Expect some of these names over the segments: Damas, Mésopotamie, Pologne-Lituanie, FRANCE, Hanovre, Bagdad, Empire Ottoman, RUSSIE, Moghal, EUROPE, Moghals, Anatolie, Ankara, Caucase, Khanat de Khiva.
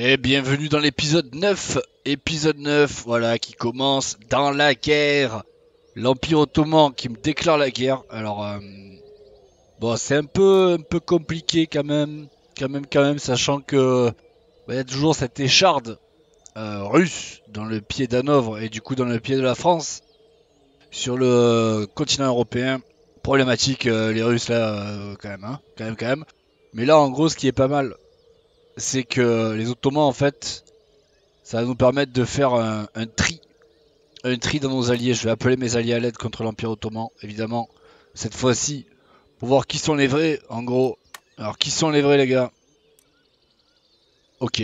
Et bienvenue dans l'épisode 9. Épisode 9, voilà, qui commence dans la guerre. L'Empire Ottoman qui me déclare la guerre. Alors, bon, c'est un peu compliqué quand même, sachant que il y a toujours cette écharde russe dans le pied d'Hanovre et du coup dans le pied de la France. Sur le continent européen, problématique les Russes là, quand même. Mais là, en gros, ce qui est pas mal, c'est que les Ottomans, en fait, ça va nous permettre de faire un tri dans nos alliés. Je vais appeler mes alliés à l'aide contre l'Empire Ottoman, évidemment, cette fois-ci, pour voir qui sont les vrais, en gros. Alors, qui sont les vrais, les gars? Ok,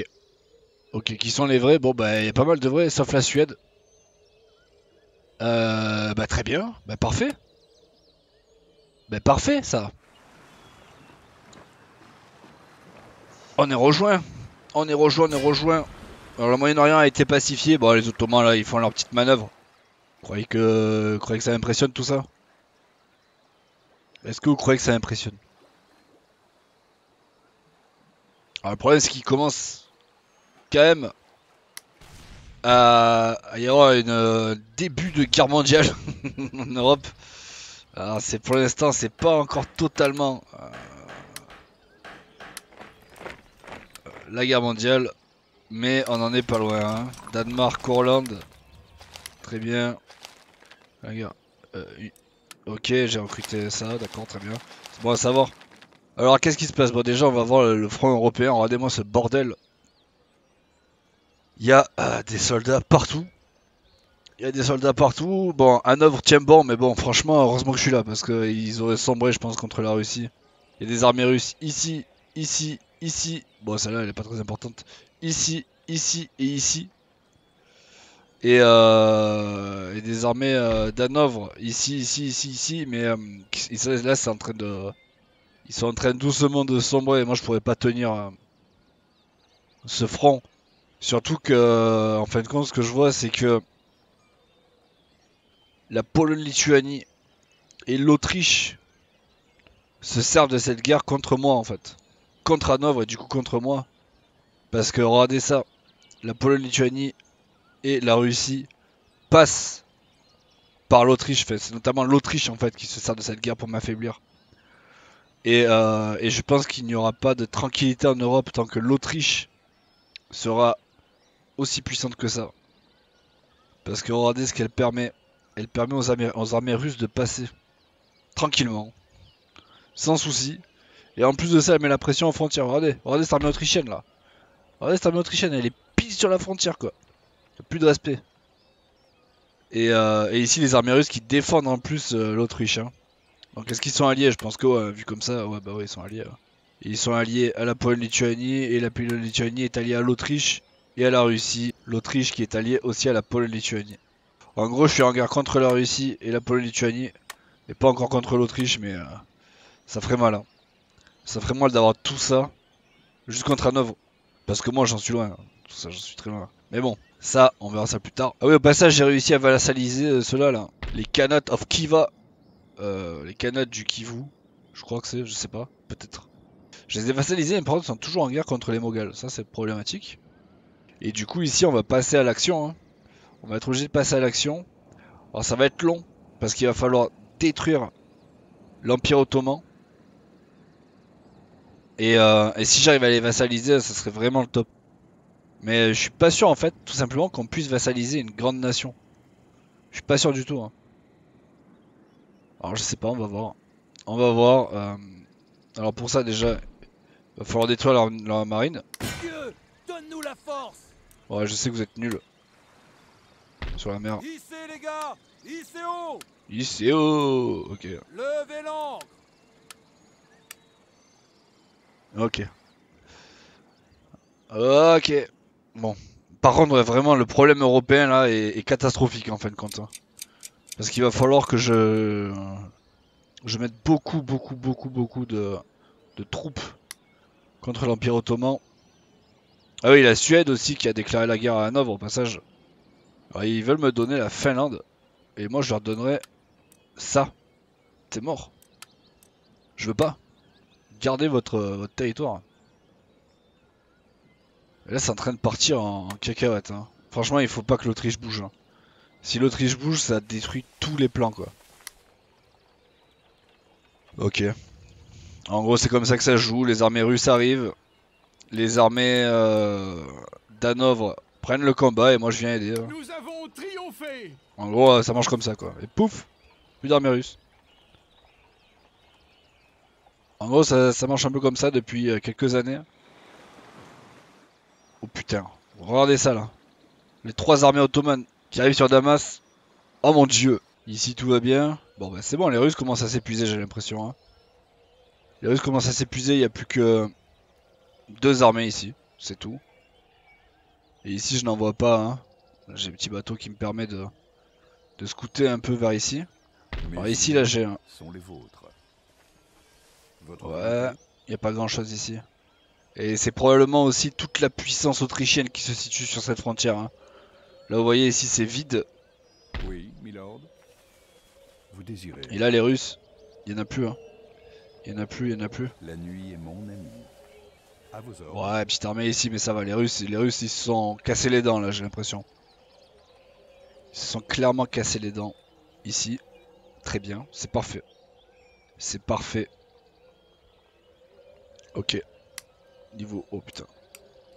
qui sont les vrais? Bon, bah, il y a pas mal de vrais, sauf la Suède. Bah, très bien, bah, parfait. Bah, parfait, ça. On est rejoint. Alors le Moyen-Orient a été pacifié. Bon, les Ottomans là, ils font leur petite manœuvre. Vous croyez que ça impressionne tout ça? Est-ce que vous croyez que ça impressionne? Alors le problème, c'est qu'ils commencent quand même à y avoir un début de guerre mondiale en Europe. Alors c'est pour l'instant, c'est pas encore totalement... la guerre mondiale, mais on en est pas loin, hein. Danemark, Hollande, très bien. La guerre. Ok, j'ai recruté ça, d'accord, très bien. C'est bon à savoir. Alors, qu'est-ce qui se passe? Bon, déjà, on va voir le front européen. Regardez-moi ce bordel. Il y a des soldats partout. Bon, Hanovre tient bon, mais bon, franchement, heureusement que je suis là, parce qu'ils auraient sombré, je pense, contre la Russie. Il y a des armées russes ici, ici, bon celle-là elle est pas très importante, ici et ici. Et des armées d'Hanovre, ici, mais là c'est en train de... Ils sont en train doucement de sombrer, moi je pourrais pas tenir ce front. Surtout que, en fin de compte, ce que je vois c'est que la Pologne-Lituanie et l'Autriche se servent de cette guerre contre moi en fait. Contre Hanovre et du coup contre moi. Parce que regardez ça, la Pologne-Lituanie et la Russie passent par l'Autriche. C'est notamment l'Autriche en fait qui se sert de cette guerre pour m'affaiblir. Et je pense qu'il n'y aura pas de tranquillité en Europe tant que l'Autriche sera aussi puissante que ça. Parce que regardez ce qu'elle permet. Elle permet aux armées russes de passer tranquillement, sans souci. Et en plus de ça, elle met la pression aux frontières. Regardez cette armée autrichienne là. Regardez cette armée autrichienne, elle est pile sur la frontière quoi. Y a plus de respect. Et ici, les armées russes qui défendent en plus l'Autriche. Hein. Donc est-ce qu'ils sont alliés? Je pense que ouais, vu comme ça, ouais, bah ouais, ils sont alliés. Ouais. Ils sont alliés à la Pologne-Lituanie et la Pologne-Lituanie est alliée à l'Autriche et à la Russie. L'Autriche qui est alliée aussi à la Pologne-Lituanie. En gros, je suis en guerre contre la Russie et la Pologne-Lituanie. Et pas encore contre l'Autriche, mais ça ferait mal. Hein. Ça ferait mal d'avoir tout ça juste contre Hanovre. Parce que moi j'en suis loin. Tout ça, j'en suis très loin. Mais bon, ça, on verra ça plus tard. Ah oui, au passage, j'ai réussi à vassaliser ceux-là là. Les Khanat de Khiva. Les Khanat du Kivu. Je crois que c'est, je sais pas. Peut-être. Je les ai vassalisés, mais par contre, ils sont toujours en guerre contre les Moghals. Ça, c'est problématique. Et du coup, ici, on va passer à l'action. Hein. On va être obligé de passer à l'action. Alors, ça va être long. Parce qu'il va falloir détruire l'Empire Ottoman. Et si j'arrive à les vassaliser, ça serait vraiment le top. Mais je suis pas sûr en fait, tout simplement, qu'on puisse vassaliser une grande nation. Je suis pas sûr du tout. Hein. Alors je sais pas, on va voir. On va voir. Alors pour ça déjà, il va falloir détruire leur marine. Dieu, donne-nous la force. Ouais, je sais que vous êtes nuls. Sur la mer. Hissez les gars, hissez haut. Hissez haut, ok. Levez l'ancre. Ok. Bon. Par contre, vraiment, le problème européen, là, est catastrophique, en fin de compte. Hein. Parce qu'il va falloir que je mette beaucoup de troupes contre l'Empire Ottoman. Ah oui, la Suède aussi, qui a déclaré la guerre à Hanovre, au passage. Alors, ils veulent me donner la Finlande. Et moi, je leur donnerai ça. C'est mort. Je veux pas. Gardez votre territoire. Là, c'est en train de partir en cacahuète. Hein. Franchement, il faut pas que l'Autriche bouge. Hein. Si l'Autriche bouge, ça détruit tous les plans, quoi. Ok. En gros, c'est comme ça que ça joue. Les armées russes arrivent. Les armées d'Hanovre prennent le combat et moi, je viens aider. Hein. Nous avons triomphé. En gros, ça marche comme ça, quoi. Et pouf, plus d'armées russes. En gros, ça marche un peu comme ça depuis quelques années. Oh putain, regardez ça là. Les trois armées ottomanes qui arrivent sur Damas. Oh mon dieu, ici tout va bien. Bon bah c'est bon, les Russes commencent à s'épuiser, j'ai l'impression. Hein. Les Russes commencent à s'épuiser, il n'y a plus que deux armées ici, c'est tout. Et ici je n'en vois pas. Hein. J'ai un petit bateau qui me permet de scouter un peu vers ici. Alors ici là j'ai un... Ouais, il n'y a pas grand chose ici. Et c'est probablement aussi toute la puissance autrichienne qui se situe sur cette frontière. Hein. Là vous voyez ici c'est vide. Oui, milord. Vous désirez. Et là les Russes, il n'y en a plus. Hein. Il n'y en a plus. La nuit est mon ami. À vos ordres. Ouais, petite armée ici, mais ça va. Les Russes ils se sont cassés les dents là, j'ai l'impression. Ils se sont clairement cassés les dents ici. Très bien, c'est parfait. C'est parfait. Ok. Niveau... Oh putain.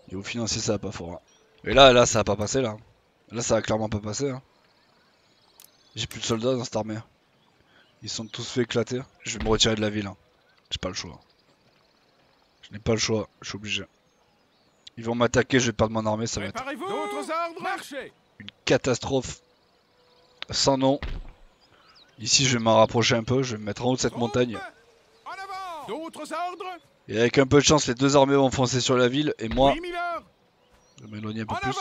Niveau financier ça va pas fort. Hein. Et là ça va pas passer là. Là ça va clairement pas passer. Hein. J'ai plus de soldats dans cette armée. Ils sont tous fait éclater. Je vais me retirer de la ville. Hein. J'ai pas le choix. Je n'ai pas le choix. Je suis obligé. Ils vont m'attaquer, je vais perdre mon armée, ça va être... une catastrophe. Sans nom. Ici je vais m'en rapprocher un peu. Je vais me mettre en haut de cette montagne. D'autres ordres. Et avec un peu de chance, les deux armées vont foncer sur la ville et moi, je vais m'éloigner un peu plus.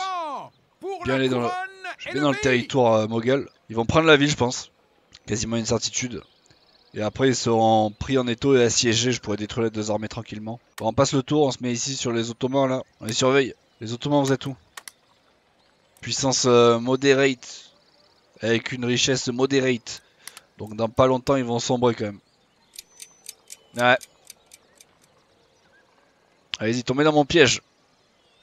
Bien aller dans le territoire moghal. Ils vont prendre la ville, je pense. Quasiment une certitude. Et après, ils seront pris en étau et assiégés. Je pourrais détruire les deux armées tranquillement. Bon, on passe le tour, on se met ici sur les Ottomans là. On les surveille. Les Ottomans, vous êtes où? Puissance moderate. Avec une richesse moderate. Donc dans pas longtemps, ils vont sombrer quand même. Ouais. Allez-y, tombez dans mon piège.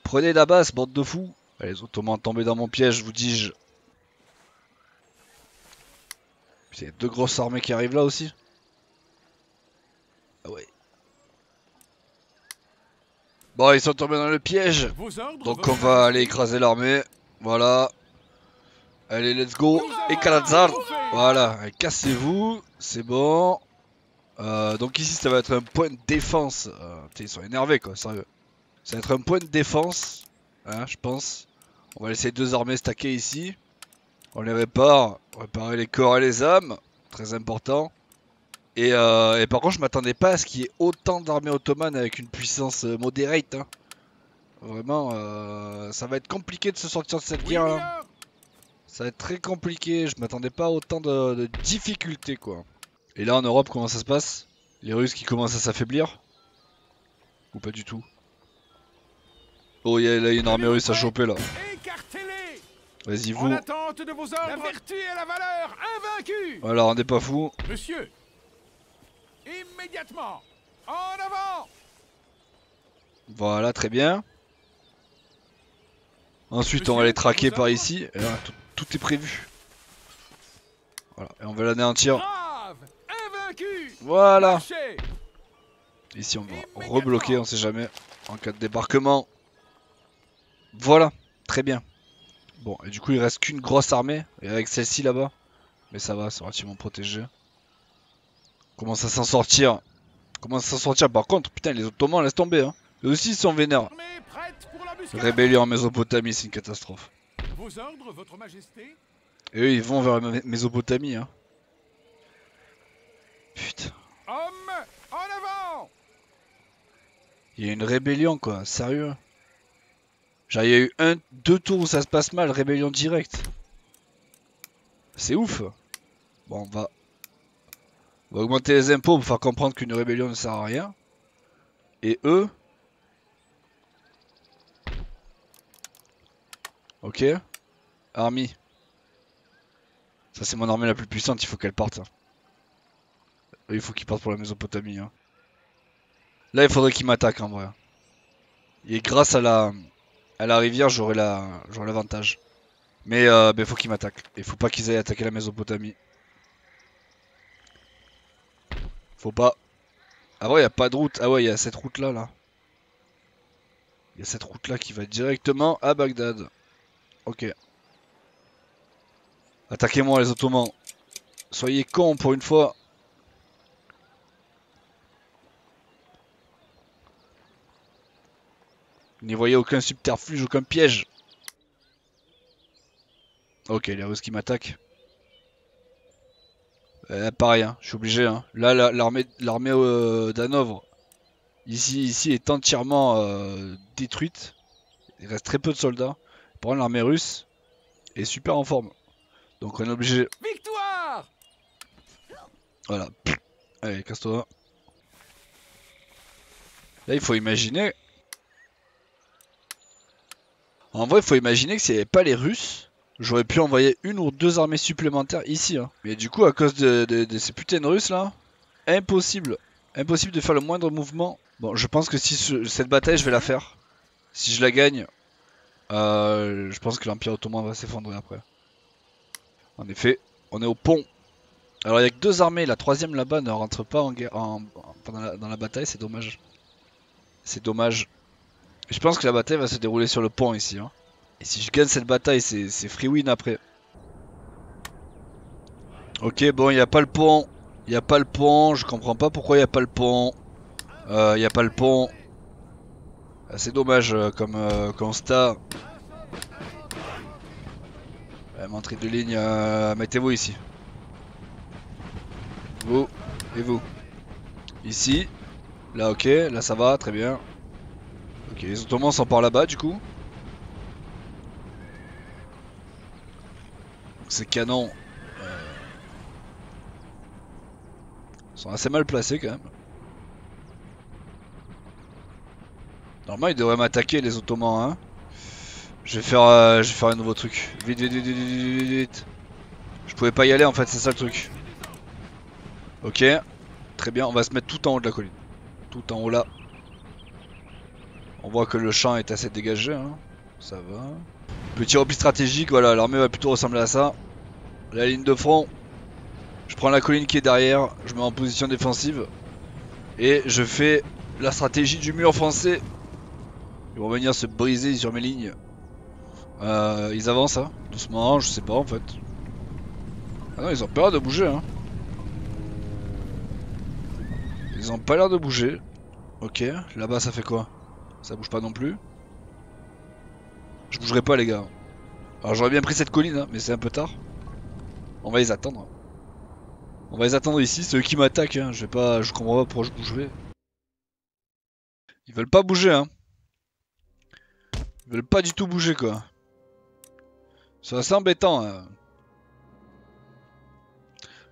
Prenez la base, bande de fous. Allez, les Ottomans, tombez dans mon piège, vous dis-je. Il y a deux grosses armées qui arrivent là aussi. Ah ouais. Bon, ils sont tombés dans le piège. Donc on va aller écraser l'armée. Voilà. Allez, let's go. Et Kalazar. Voilà, cassez-vous. C'est bon. Donc ici ça va être un point de défense. Ils sont énervés quoi, sérieux. Ça va être un point de défense, hein, je pense. On va laisser deux armées stacker ici. On les répare. Réparer les corps et les âmes. Très important. Et par contre je m'attendais pas à ce qu'il y ait autant d'armées ottomanes avec une puissance moderate hein. Vraiment ça va être compliqué de se sortir de cette guerre là. Ça va être très compliqué. Je m'attendais pas à autant de difficultés quoi. Et là en Europe, comment ça se passe? Les Russes qui commencent à s'affaiblir? Ou pas du tout? Oh, là, il y a une armée russe à choper là. Vas-y, vous. Voilà, on n'est pas fous. Monsieur, immédiatement, en avant. Voilà, très bien. Ensuite, on va les traquer par ici. Et là, tout est prévu. Voilà, et on va l'anéantir. Voilà. Ici on va rebloquer, on sait jamais, en cas de débarquement. Voilà, très bien. Bon, et du coup il reste qu'une grosse armée, et avec celle-ci là-bas. Mais ça va, c'est relativement protégé. On commence à s'en sortir. Par contre, putain, les Ottomans laissent tomber hein. Eux aussi ils sont vénères. Rébellion en Mésopotamie, c'est une catastrophe. Vos ordres, votre majesté. Et eux ils vont vers la Mésopotamie hein. Putain. Homme, en avant. Il y a une rébellion quoi, sérieux. Genre il y a eu deux tours où ça se passe mal, rébellion directe. C'est ouf. Bon on va augmenter les impôts pour faire comprendre qu'une rébellion ne sert à rien. Et eux. Ok. Army. Ça c'est mon armée la plus puissante, il faut qu'elle parte. Hein. Il faut qu'il parte pour la Mésopotamie. Hein. Là, il faudrait qu'il m'attaque en vrai. Et grâce à la à la rivière, j'aurai l'avantage. Mais ben, faut qu'ils m'attaquent. Il faut pas qu'ils aillent attaquer la Mésopotamie. Faut pas. Ah ouais, il n'y a pas de route. Ah ouais, il y a cette route là. Il y a cette route là qui va directement à Bagdad. Ok. Attaquez-moi les Ottomans. Soyez cons pour une fois. N'y voyez aucun subterfuge, aucun piège. Ok, les Russes qui m'attaquent. Pareil, hein, je suis obligé. Hein. Là, l'armée d'Hanovre, ici, est entièrement détruite. Il reste très peu de soldats. Par contre, l'armée russe est super en forme. Donc, on est obligé. Victoire! Voilà. Allez, casse-toi. Là, il faut imaginer. En vrai, il faut imaginer que s'il n'y avait pas les Russes, j'aurais pu envoyer une ou deux armées supplémentaires ici. Hein. Mais du coup, à cause de ces putains de Russes là, impossible. Impossible de faire le moindre mouvement. Bon, je pense que si cette bataille, je vais la faire. Si je la gagne, je pense que l'Empire Ottoman va s'effondrer après. En effet, on est au pont. Alors, il n'y a que deux armées. La troisième là-bas ne rentre pas en guerre, dans la bataille. C'est dommage. C'est dommage. Je pense que la bataille va se dérouler sur le pont ici. Hein. Et si je gagne cette bataille, c'est free win après. Ok, bon, il n'y a pas le pont. Il n'y a pas le pont. Je comprends pas pourquoi il n'y a pas le pont. Il n'y a pas le pont. C'est dommage comme constat. Entrée de ligne, mettez-vous ici. Vous et vous. Ici. Là, ok. Là, ça va. Très bien. Ok, les Ottomans sont par là-bas du coup. Ces canons sont assez mal placés quand même. Normalement ils devraient m'attaquer les Ottomans hein. Je vais faire un nouveau truc. Vite, vite, vite, vite, vite, vite. Je pouvais pas y aller en fait, c'est ça le truc. Ok, très bien, on va se mettre tout en haut de la colline. Tout en haut là. On voit que le champ est assez dégagé, hein. Ça va. Petit repli stratégique, voilà, l'armée va plutôt ressembler à ça. La ligne de front, je prends la colline qui est derrière, je me mets en position défensive. Et je fais la stratégie du mur français. Ils vont venir se briser sur mes lignes. Ils avancent, hein, doucement, je sais pas en fait. Ah non, ils ont pas l'air de bouger, hein. Ils ont pas l'air de bouger. Ok, là-bas ça fait quoi ? Ça bouge pas non plus. Je bougerai pas les gars. Alors j'aurais bien pris cette colline hein, mais c'est un peu tard. On va les attendre. On va les attendre ici, c'est eux qui m'attaquent hein. Je comprends pas pourquoi je bougerai. Ils veulent pas bouger hein. Ils veulent pas du tout bouger quoi. C'est assez embêtant hein.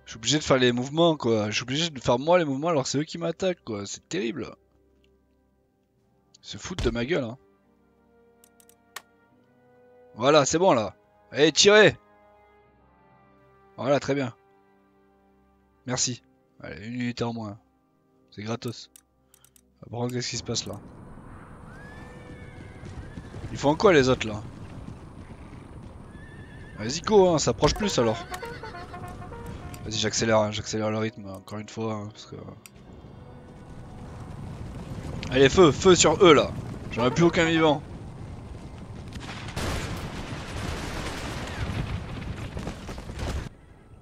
Je suis obligé de faire les mouvements quoi. Je suis obligé de faire moi les mouvements alors que c'est eux qui m'attaquent quoi. C'est terrible. Ils se foutent de ma gueule hein. Voilà c'est bon là. Allez tirez. Voilà très bien. Merci. Allez une unité en moins. C'est gratos. Par contre qu'est-ce qui se passe là? Ils font quoi les autres là? Vas-y go hein, s'approche plus alors. Vas-y j'accélère, hein, j'accélère le rythme encore une fois hein, parce que... Allez feu, feu sur eux là. J'en ai plus aucun vivant.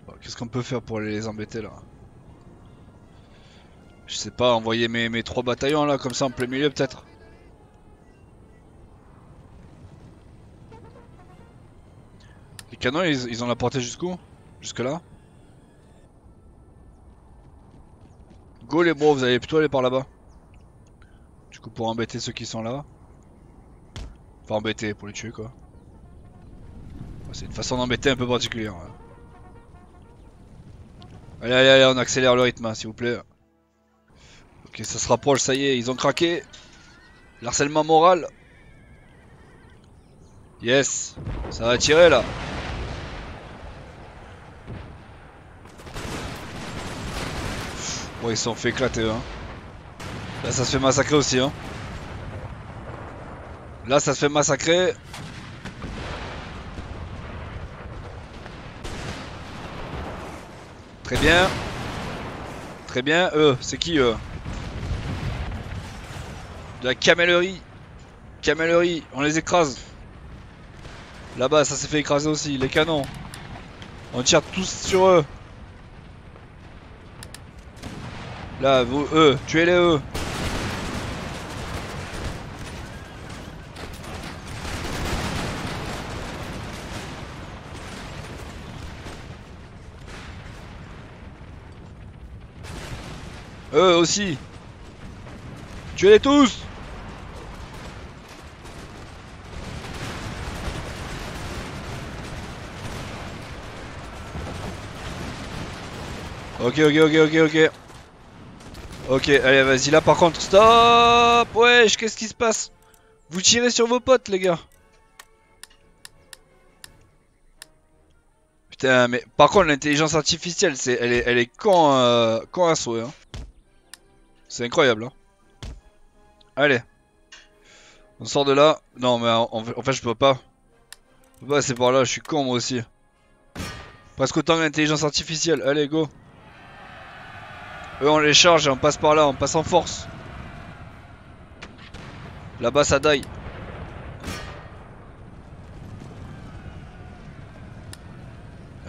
Bon, qu'est-ce qu'on peut faire pour les embêter là? Je sais pas, envoyer mes trois bataillons là comme ça en plein milieu peut-être. Les canons ils ont la portée jusqu'où? Jusque là? Go les bros, vous allez plutôt aller par là-bas. Du coup pour embêter ceux qui sont là. Enfin embêter, pour les tuer quoi. C'est une façon d'embêter un peu particulière. Allez allez allez, on accélère le rythme hein, s'il vous plaît. Ok ça se rapproche, ça y est, ils ont craqué. L'harcèlement moral. Yes. Ça va tirer là. Bon ils se sont fait éclater hein. Là ça se fait massacrer aussi hein. Là, ça se fait massacrer. Très bien. Très bien. C'est qui eux? De la camellerie. Camellerie, on les écrase. Là-bas, ça s'est fait écraser aussi. Les canons. On tire tous sur eux. Là, vous, eux, tuez-les eux. Eux aussi. Tuez-les tous. Ok, allez, vas-y, là, par contre, stop. Wesh, qu'est-ce qui se passe? Vous tirez sur vos potes, les gars. Putain, mais par contre, l'intelligence artificielle, elle est quand à souhait, hein. C'est incroyable, hein. Allez. On sort de là. Non, mais en fait, je peux pas. Je peux pas, c'est par là, je suis con, moi aussi. Presque autant que l'intelligence artificielle. Allez, go. Eux on les charge et on passe par là, on passe en force. Là-bas ça die.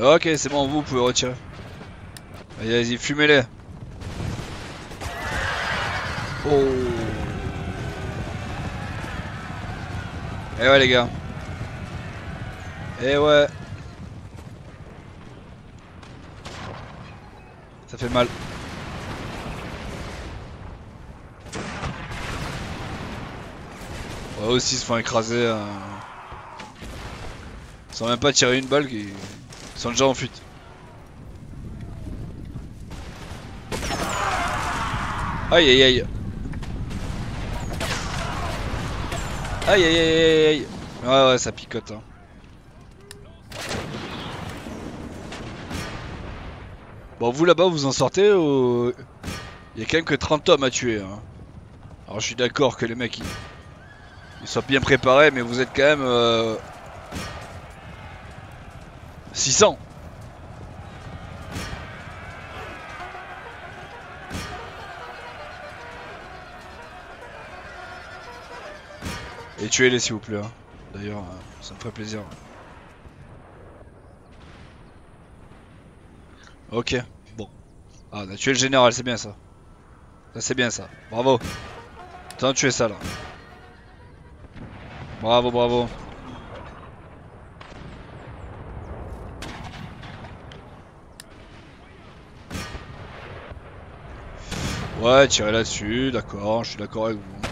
Ok c'est bon, vous pouvez retirer. Vas-y fumez-les. Oh. Eh ouais les gars. Eh ouais. Ça fait mal. Eux aussi se font écraser sans même pas tirer une balle qui... Ils sont déjà en fuite. Aïe aïe aïe. Aïe aïe aïe aïe. Ouais ouais ça picote hein. Bon vous là-bas vous en sortez ou... Il y a quand même que 30 hommes à tuer hein. Alors je suis d'accord que les mecs ils... Ils sont bien préparés, mais vous êtes quand même 600. Et tuez-les s'il vous plaît. Hein. D'ailleurs, ça me ferait plaisir. Ok, bon. Ah, on a tué le général, c'est bien ça. Ça c'est bien ça. Bravo. Attends, tuez ça là. Bravo, bravo. Ouais, tirez là-dessus, d'accord, je suis d'accord avec vous.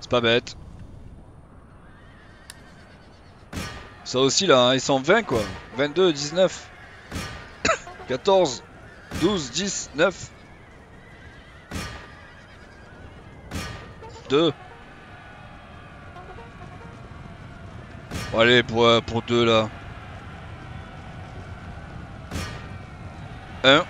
C'est pas bête. Ça aussi là, hein, ils sont 20 quoi. 22, 19, 14, 12, 10, 9, 2. Bon, allez, pour deux là. 1.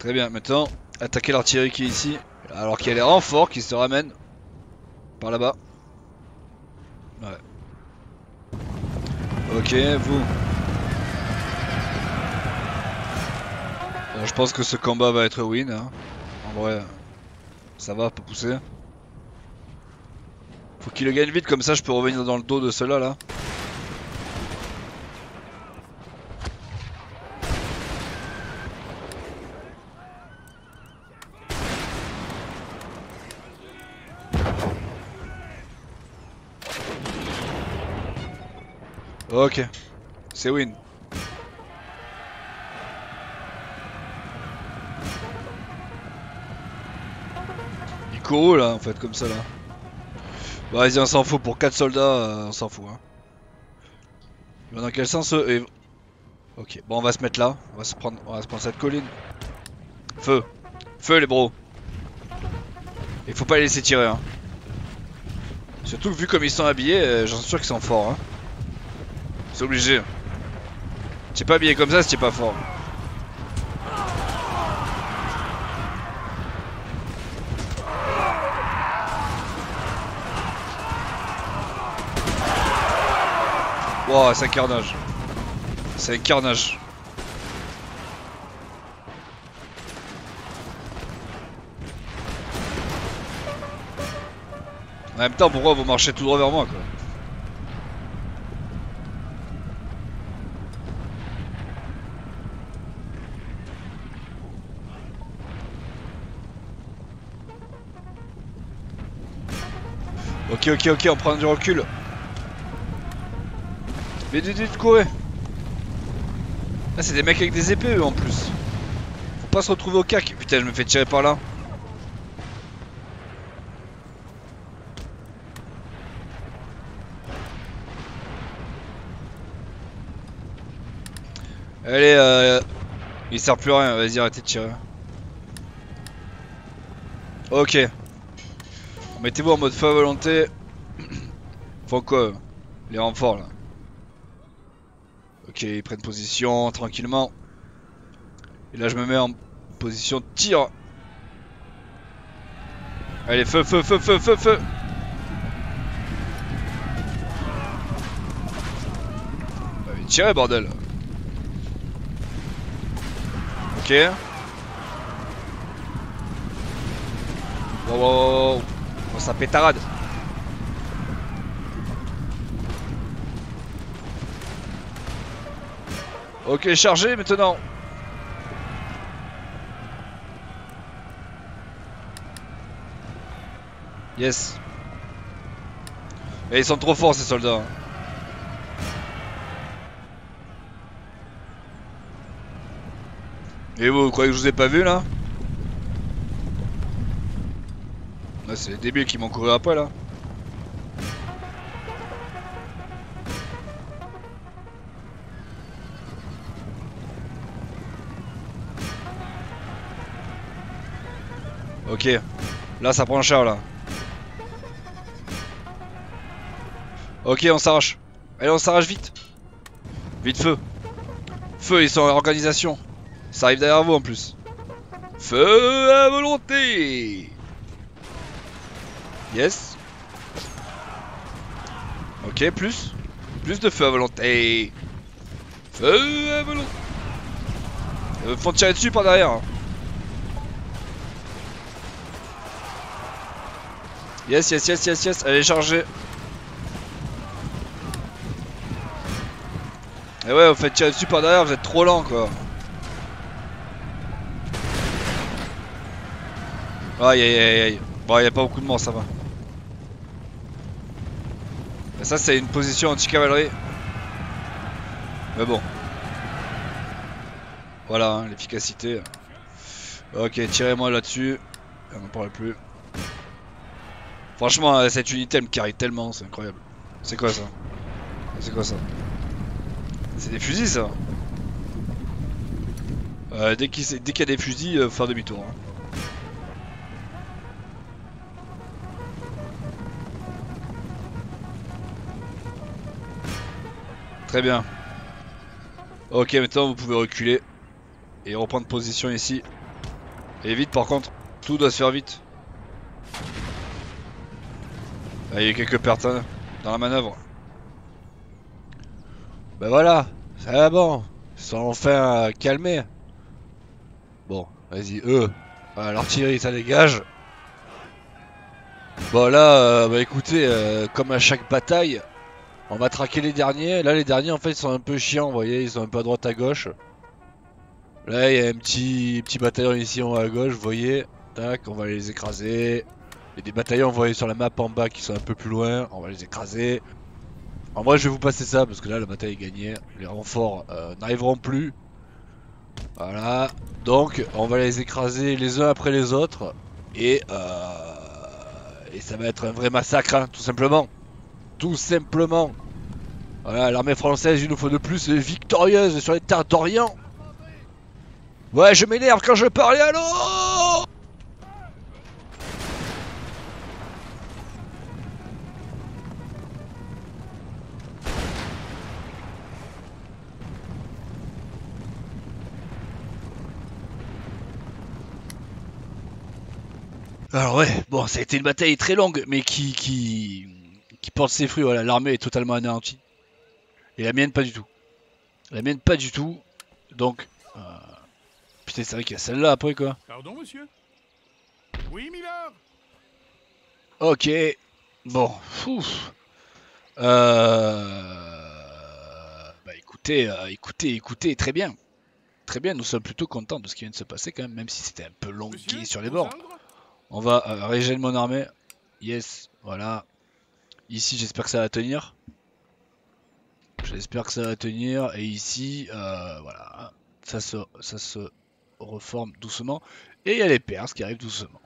Très bien, maintenant, attaquer l'artillerie qui est ici. Alors qu'il y a les renforts qui se ramènent par là-bas. Ouais. Ok, vous. Bon, je pense que ce combat va être win. Hein. En vrai, ça va, peut pousser. Faut qu'il le gagne vite comme ça je peux revenir dans le dos de ceux-là là. Ok, c'est win. Il court où, là en fait comme ça là. Bah vas-y on s'en fout, pour 4 soldats on s'en fout hein. Ils vont dans quel sens eux? Ok bon on va se mettre là, on va se prendre cette colline. Feu. Feu les bros. Il faut pas les laisser tirer hein. Surtout vu comme ils sont habillés, j'en suis sûr qu'ils sont forts hein. C'est obligé. T'es pas habillé comme ça si t'es pas fort. Wow, c'est un carnage. C'est un carnage. En même temps, pourquoi vous marchez tout droit vers moi, quoi? Ok, ok, ok, on prend du recul. Mais dites quoi, ouais. Là, c'est des mecs avec des épées, eux, en plus. Faut pas se retrouver au cac. Putain, je me fais tirer par là. Allez, il sert plus à rien, vas-y, arrêtez de tirer. Ok. Mettez-vous en mode feu à volonté. Faut quoi, les renforts là. Ok, ils prennent position tranquillement. Et là je me mets en position de tir. Allez, feu, feu, feu, feu, feu, feu. Allez, tirez bordel. Ok. Wow, wow, wow. Oh, ça pétarade. Ok, chargez maintenant. Yes. Et ils sont trop forts ces soldats. Et vous, vous croyez que je vous ai pas vu là? C'est les débiles qui m'ont couru après là. Ok, là ça prend cher là. Ok, on s'arrache. Allez, on s'arrache vite. Vite feu. Feu, ils sont en organisation. Ça arrive derrière vous en plus. Feu à volonté. Yes. Ok, plus. Plus de feu à volonté. Feu à volonté. Ils me font tirer dessus par derrière. Yes, yes, yes, yes, yes. Allez, chargez. Et ouais, vous faites tirer dessus par derrière, vous êtes trop lent quoi. Aïe, aïe, aïe, aïe. Bon, y'a pas beaucoup de morts, ça va. Ça c'est une position anti-cavalerie. Mais bon. Voilà hein, l'efficacité. Ok, tirez-moi là-dessus. On n'en parle plus. Franchement cette unité elle me carry tellement, c'est incroyable. C'est quoi ça? C'est quoi ça? C'est des fusils ça. Dès qu'il y a des fusils, faire demi-tour hein. Très bien. Ok, maintenant vous pouvez reculer et reprendre position ici. Et vite par contre, tout doit se faire vite. Ah, il y a eu quelques pertes hein, dans la manœuvre. Ben voilà, ça va bon. Ils sont enfin calmés. Bon, vas-y, eux. L'artillerie ça dégage. Bon là, bah écoutez, comme à chaque bataille. On va traquer les derniers. Là, les derniers, en fait, ils sont un peu chiants, vous voyez. Ils sont un peu à droite, à gauche. Là, il y a un petit bataillon ici en haut à gauche, vous voyez. Tac, on va les écraser. Il y a des bataillons, vous voyez, sur la map en bas qui sont un peu plus loin. On va les écraser. En vrai, je vais vous passer ça parce que là, la bataille est gagnée. Les renforts n'arriveront plus. Voilà. Donc, on va les écraser les uns après les autres. Et ça va être un vrai massacre, hein, tout simplement. Tout simplement. Voilà, l'armée française, une fois de plus, est victorieuse sur les terres d'Orient. Ouais, je m'énerve quand je parle, allô. Alors ouais, bon, ça a été une bataille très longue, mais qui porte ses fruits, voilà, l'armée est totalement anéantie. Et la mienne, pas du tout. La mienne, pas du tout. Donc... Putain, c'est vrai qu'il y a celle-là après, quoi. Pardon, monsieur? Oui, Milord. Ok. Bon. Ouf. Bah, écoutez, écoutez, très bien. Très bien, nous sommes plutôt contents de ce qui vient de se passer, quand même, même si c'était un peu longué sur les bords. On va régénérer mon armée. Yes, voilà. Ici, j'espère que ça va tenir. J'espère que ça va tenir. Et ici, voilà. Ça se reforme doucement. Et il y a les Perses qui arrivent doucement.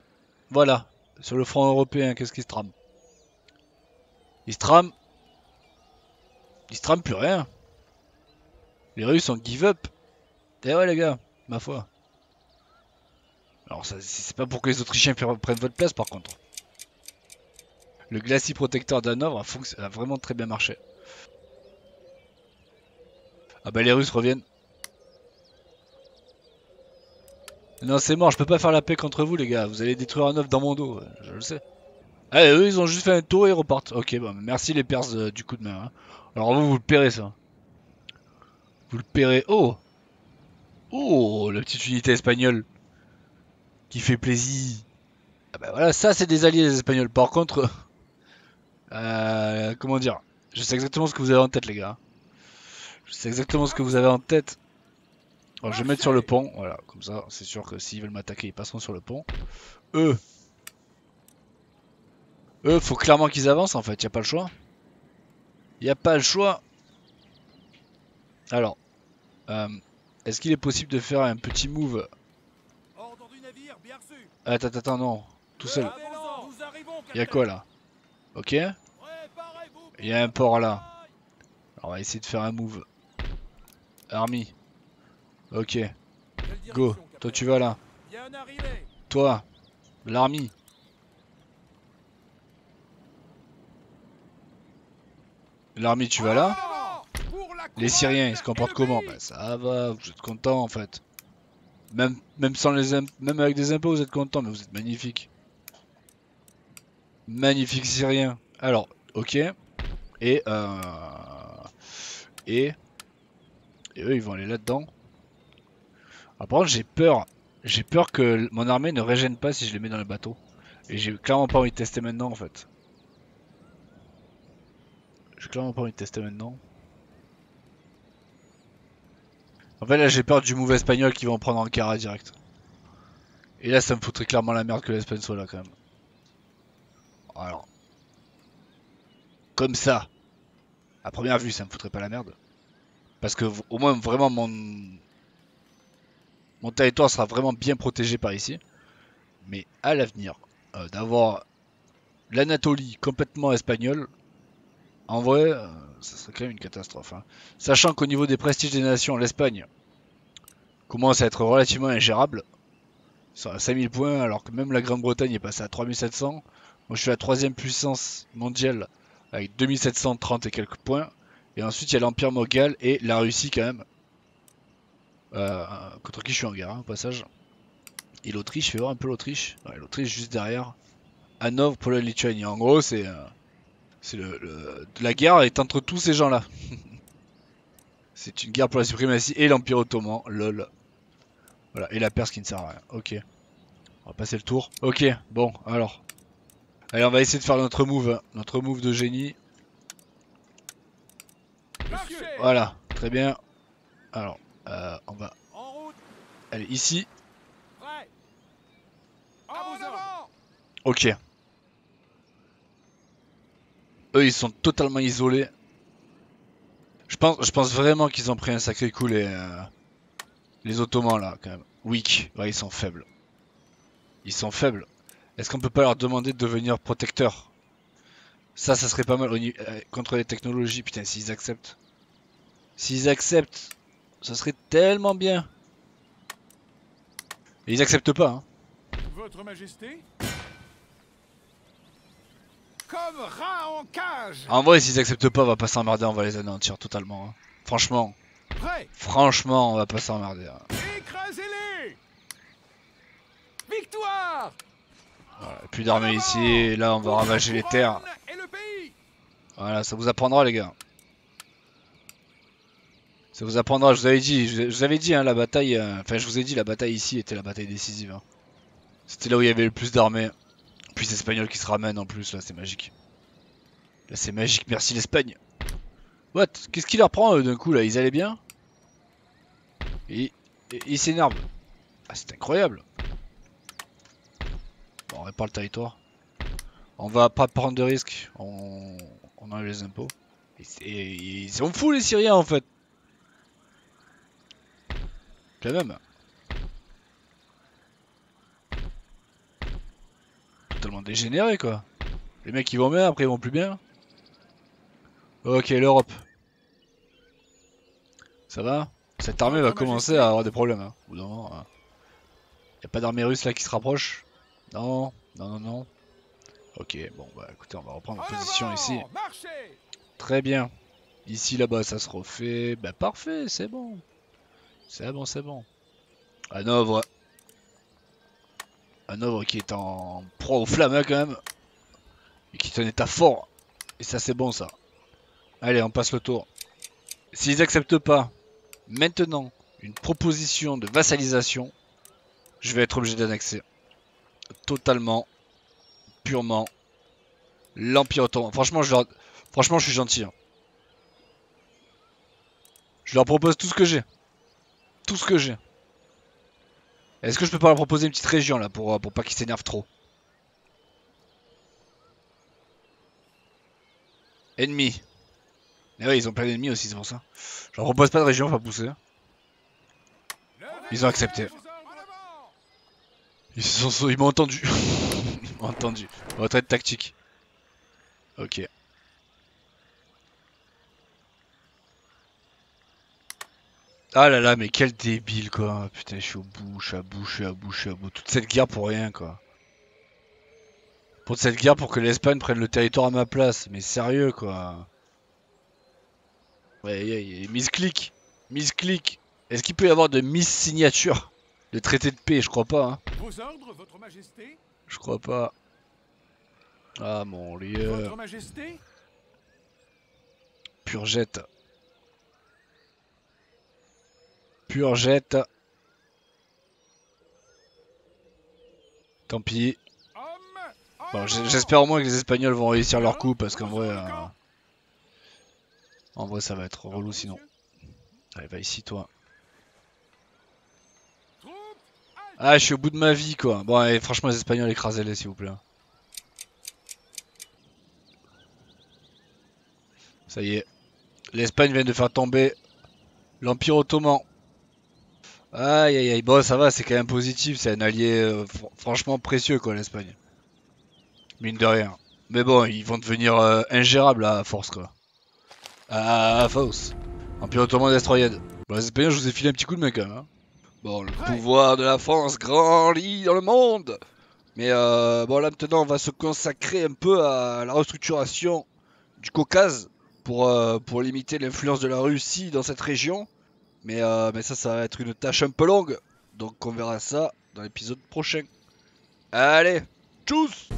Voilà. Sur le front européen, qu'est-ce qui se trame? Ils se trament. Ils se trament plus rien. Les Russes ont give up. Eh ouais, les gars, ma foi. Alors, c'est pas pour que les Autrichiens prennent votre place, par contre. Le glacis protecteur d'Hanovre a vraiment très bien marché. Ah bah, les Russes reviennent. Non, c'est mort, je peux pas faire la paix contre vous, les gars. Vous allez détruire Hanovre dans mon dos, je le sais. Ah, eux, ils ont juste fait un tour et ils repartent. Ok, bon, merci les Perses du coup de main. Hein. Alors, vous le paierez, ça. Vous le paierez. Oh! Oh, la petite unité espagnole qui fait plaisir. Ah bah voilà, ça c'est des alliés des Espagnols. Par contre, comment dire, je sais exactement ce que vous avez en tête, les gars. Je sais exactement ce que vous avez en tête. Alors je vais mettre sur le pont, voilà, comme ça c'est sûr que s'ils veulent m'attaquer, ils passeront sur le pont. Eux, faut clairement qu'ils avancent en fait, y a pas le choix. Y a pas le choix. Alors, est-ce qu'il est possible de faire un petit move? Attends, non. Tout seul. Il y a quoi là? Ok. Il y a un port là. Alors, on va essayer de faire un move. Army. Ok. Go. Toi tu vas là. Toi. L'army. L'army tu vas là. Les Syriens, ils se comportent comment? Bah ça va, vous êtes contents en fait. Même sans les même avec des impôts, vous êtes contents, mais vous êtes magnifiques. Magnifiques Syriens. Alors, ok. Et eux, ils vont aller là-dedans. Ah, par contre, j'ai peur. J'ai peur que mon armée ne régène pas si je les mets dans le bateau. Et j'ai clairement pas envie de tester maintenant en fait. J'ai clairement pas envie de tester maintenant. En fait là j'ai peur du mauvais espagnol qui va en prendre Ankara direct. Et là ça me foutrait clairement la merde que l'Espagne soit là quand même. Alors. Comme ça. À première vue ça me foutrait pas la merde. Parce que au moins vraiment mon territoire sera vraiment bien protégé par ici. Mais à l'avenir, d'avoir l'Anatolie complètement espagnole, en vrai... ça serait quand même une catastrophe. Hein. Sachant qu'au niveau des prestiges des nations, l'Espagne commence à être relativement ingérable. À 5000 points, alors que même la Grande-Bretagne est passée à 3700. Moi, je suis la troisième puissance mondiale avec 2730 et quelques points. Et ensuite, il y a l'Empire Moghal et la Russie quand même. Contre qui je suis en guerre, hein, au passage. Et l'Autriche, fais voir un peu l'Autriche. Ouais, l'Autriche juste derrière. Hanovre, Pologne-Lituanie. En gros, c'est... c'est la guerre est entre tous ces gens-là. C'est une guerre pour la suprématie et l'Empire Ottoman. Lol. Voilà. Et la Perse qui ne sert à rien. Ok. On va passer le tour. Ok. Bon. Alors. Allez, on va essayer de faire notre move. Hein. Notre move de génie. Voilà. Très bien. Alors. On va... Allez, ici. Ok. Eux ils sont totalement isolés. Je pense vraiment qu'ils ont pris un sacré coup les Ottomans là quand même. Weak, ouais, ils sont faibles. Ils sont faibles. Est-ce qu'on peut pas leur demander de devenir protecteurs? Ça serait pas mal contre les technologies. Putain, s'ils acceptent. S'ils acceptent, ça serait tellement bien. Et ils acceptent pas. Hein. Votre Majesté ? Comme rat en cage. En vrai, s'ils acceptent pas, on va pas s'emmerder, on va les anéantir totalement. Hein. Franchement. Prêt. Franchement, on va pas s'emmerder. Hein. Écrasez-les. Victoire. Voilà, plus d'armée ici, et là on va ravager les terres. Et le pays. Voilà, ça vous apprendra les gars. Ça vous apprendra, je vous avais dit hein, la bataille, enfin je vous ai dit la bataille ici était la bataille décisive. Hein. C'était là où il y avait le plus d'armées. Puis les Espagnols qui se ramènent en plus, là c'est magique. Là c'est magique, merci l'Espagne. What? Qu'est-ce qui leur prend d'un coup là? Ils allaient bien? Ils s'énervent. Ah c'est incroyable. Bon, on répare le territoire. On va pas prendre de risques, on enlève les impôts. Et ils sont fous les Syriens en fait. Quand même. Totalement dégénéré quoi. Les mecs ils vont bien, après ils vont plus bien. Ok, l'Europe. Ça va? Cette armée va commencer à avoir des problèmes. Hein. Non, y a pas d'armée russe là qui se rapproche? Non, non, non, non. Ok, bon bah écoutez, on va reprendre position ici. Très bien. Ici là-bas ça se refait. Bah parfait, c'est bon. C'est bon, c'est bon. Hanovre. Hanovre qui est en proie aux flammes hein, quand même. Et qui est en état fort. Et ça c'est bon ça. Allez, on passe le tour. S'ils n'acceptent pas maintenant une proposition de vassalisation, je vais être obligé d'annexer. Totalement. Purement. L'Empire Ottoman. Franchement je suis gentil. Hein. Je leur propose tout ce que j'ai. Tout ce que j'ai. Est-ce que je peux pas leur proposer une petite région là pour pas qu'ils s'énervent trop? Ennemis. Ah ouais, ils ont plein d'ennemis aussi, c'est pour ça. Je leur propose pas de région, faut pas pousser. Ils ont accepté. Ils m'ont entendu. Ils m'ont entendu. Retraite tactique. Ok. Ah là là, mais quel débile quoi. Putain, je suis au bout, je suis à bout, je suis à bout, je suis à bout. Toute cette guerre pour rien quoi. Pour cette guerre pour que l'Espagne prenne le territoire à ma place. Mais sérieux quoi. Ouais, misclick. Misclick. Est-ce qu'il peut y avoir de mis-signature? De traité de paix, je crois pas. Hein. Vos ordres, votre majesté? Je crois pas. Ah mon lieu. Votre majesté? Purgette. Purgette. Tant pis. Bon, j'espère au moins que les Espagnols vont réussir leur coup parce qu'en vrai, ça va être relou sinon. Allez, va ici toi. Ah, je suis au bout de ma vie quoi. Bon, allez, franchement les Espagnols, écrasez-les s'il vous plaît. Ça y est, l'Espagne vient de faire tomber l'Empire Ottoman. Aïe aïe aïe, bon ça va, c'est quand même positif, c'est un allié franchement précieux quoi l'Espagne. Mine de rien. Mais bon, ils vont devenir ingérables à force quoi. À force. Empire Ottoman destroyed. Bon les Espagnols, je vous ai filé un petit coup de main quand même. Hein. Bon, le pouvoir de la France grandit dans le monde. Mais bon là maintenant on va se consacrer un peu à la restructuration du Caucase. Pour limiter l'influence de la Russie dans cette région. Mais ça va être une tâche un peu longue. Donc on verra ça dans l'épisode prochain. Allez, tchuss!